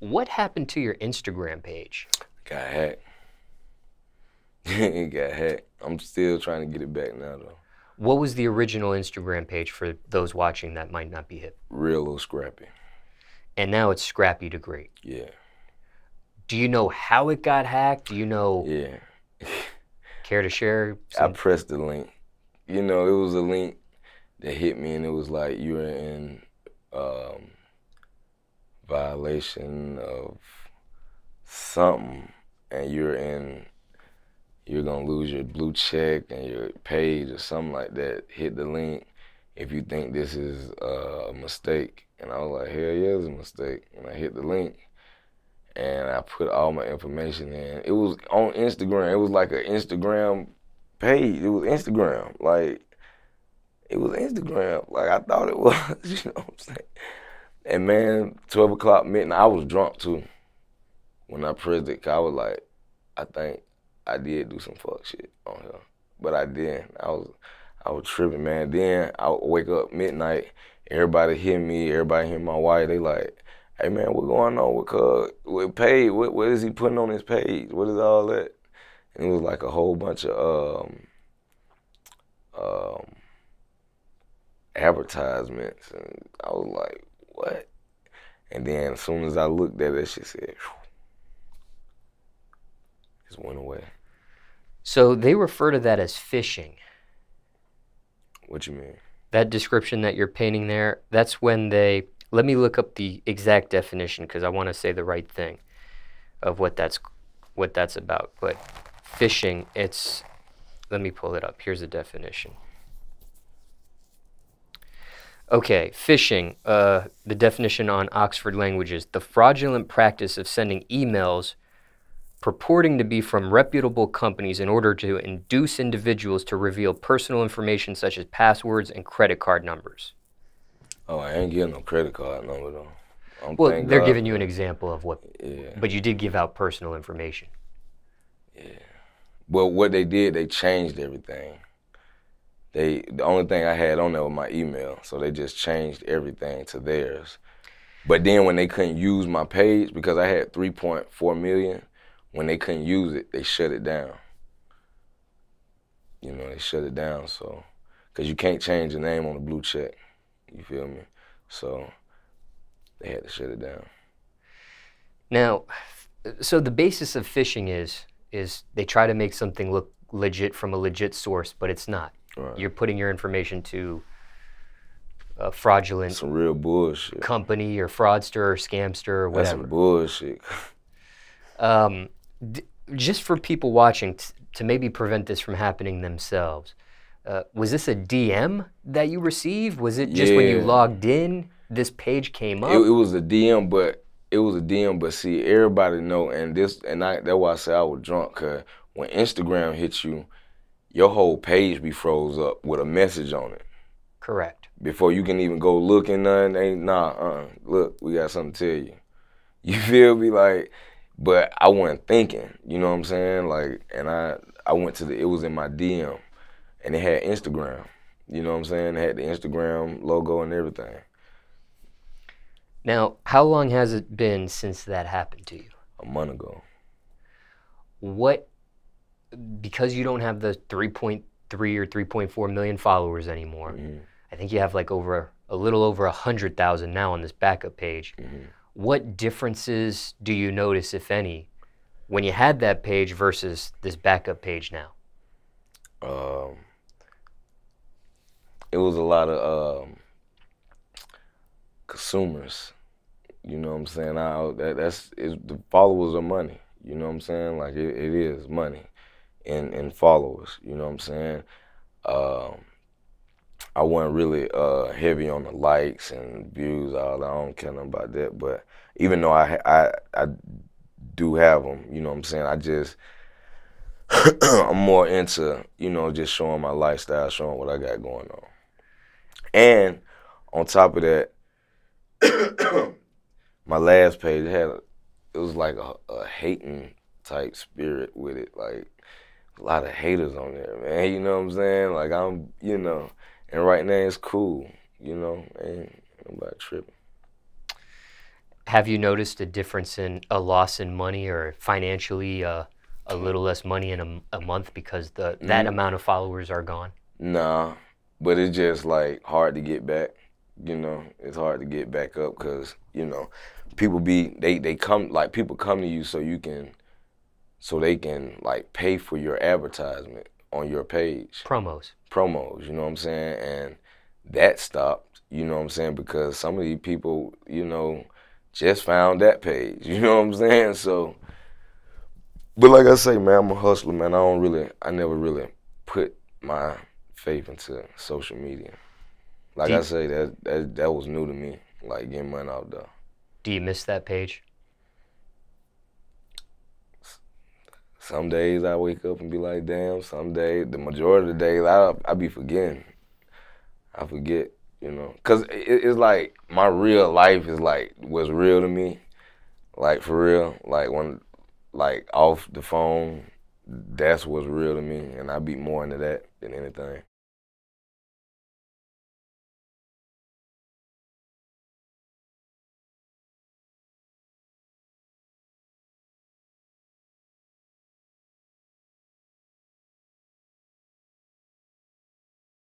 What happened to your Instagram page? Got hacked. It got hacked. I'm still trying to get it back now, though. What was the original Instagram page for those watching that might not be hip? Real Lil Scrappy. And now it's Scrappy to Great. Yeah. Do you know how it got hacked? Do you know? Yeah. Care to share? I pressed the link. You know, it was a link that hit me, and it was like, you were in violation of something, and you're gonna lose your blue check and your page or something like that. Hit the link if you think this is a mistake. And I was like, hell yeah, it's a mistake. And I hit the link and I put all my information in. It was on Instagram. It was like an Instagram page. It was Instagram. Like, it was Instagram. Like, I thought it was, you know what I'm saying? And man, 12 o'clock midnight, I was drunk too. When I pressed it, 'cause I was like, I think I did do some fuck shit on her. But I didn't. I was tripping, man. Then I would wake up midnight, everybody hear me, everybody hear my wife, they like, hey man, what going on with Cuz? With Paige, what is he putting on his page? What is all that? And it was like a whole bunch of advertisements, and I was like, what? And then as soon as I looked at it, that shit said, just went away. So they refer to that as phishing. What you mean? That description that you're painting there, that's when they, let me look up the exact definition because I want to say the right thing of what that's about. But phishing, it's, let me pull it up. Here's the definition. Okay, phishing, the definition on Oxford Languages, the fraudulent practice of sending emails purporting to be from reputable companies in order to induce individuals to reveal personal information such as passwords and credit card numbers. Oh, I ain't getting no credit card number though. Well, they're giving you an example of what, yeah. But you did give out personal information. Yeah. Well, what they did, they changed everything. The only thing I had on there was my email, so they just changed everything to theirs. But then when they couldn't use my page, because I had 3.4 million, when they couldn't use it, they shut it down. You know, they shut it down, so, 'cause you can't change your name on the blue check, you feel me? So they had to shut it down. Now, so the basis of phishing is they try to make something look legit from a legit source, but it's not. Right. You're putting your information to a fraudulent some real bullshit company or fraudster or scamster or whatever. That's some bullshit. Just for people watching, to maybe prevent this from happening themselves, was this a DM that you received? Was it just, yeah, when you logged in, this page came up? It was a DM, but see, everybody know, and this, and that's why I say I was drunk, 'cause when Instagram hits you, your whole page be froze up with a message on it. Correct. Before you can even go look and nothing, ain't look, we got something to tell you. You feel me, like. But I wasn't thinking, you know what I'm saying? Like, and I went to it was in my DM, and it had Instagram, you know what I'm saying? It had the Instagram logo and everything. Now, how long has it been since that happened to you? A month ago. What, because you don't have the 3.3 or 3.4 million followers anymore, mm-hmm. I think you have like a little over 100,000 now on this backup page. Mm-hmm. What differences do you notice, if any, when you had that page versus this backup page now? It was a lot of consumers, you know what I'm saying? The followers are money, you know what I'm saying? Like, it is money in followers, you know what I'm saying? I wasn't really heavy on the likes and views. All I don't care nothing about that. But even though I do have them, you know what I'm saying. I just I'm more into, you know, just showing my lifestyle, showing what I got going on. And on top of that, my last page it was like a hating type spirit with it, like a lot of haters on there, man. You know what I'm saying? Like I'm, you know. And right now it's cool, you know, ain't nobody tripping. Have you noticed a difference in a loss in money or financially a little less money in a month because that amount of followers are gone? Nah, but it's just like hard to get back. You know, it's hard to get back up because, you know, people come to you so they can like pay for your advertisement on your page. Promos, you know what I'm saying? And that stopped, you know what I'm saying? Because some of these people, you know, just found that page, you know what I'm saying? So, but like I say, man, I'm a hustler, man. I never really put my faith into social media. Like I say, that was new to me, like getting money out there. Do you miss that page? Some days I wake up and be like, damn. Some days, the majority of the days, I be forgetting. I forget. You know, cause it's like my real life is like what's real to me, like for real, like when, like off the phone, that's what's real to me, and I be more into that than anything.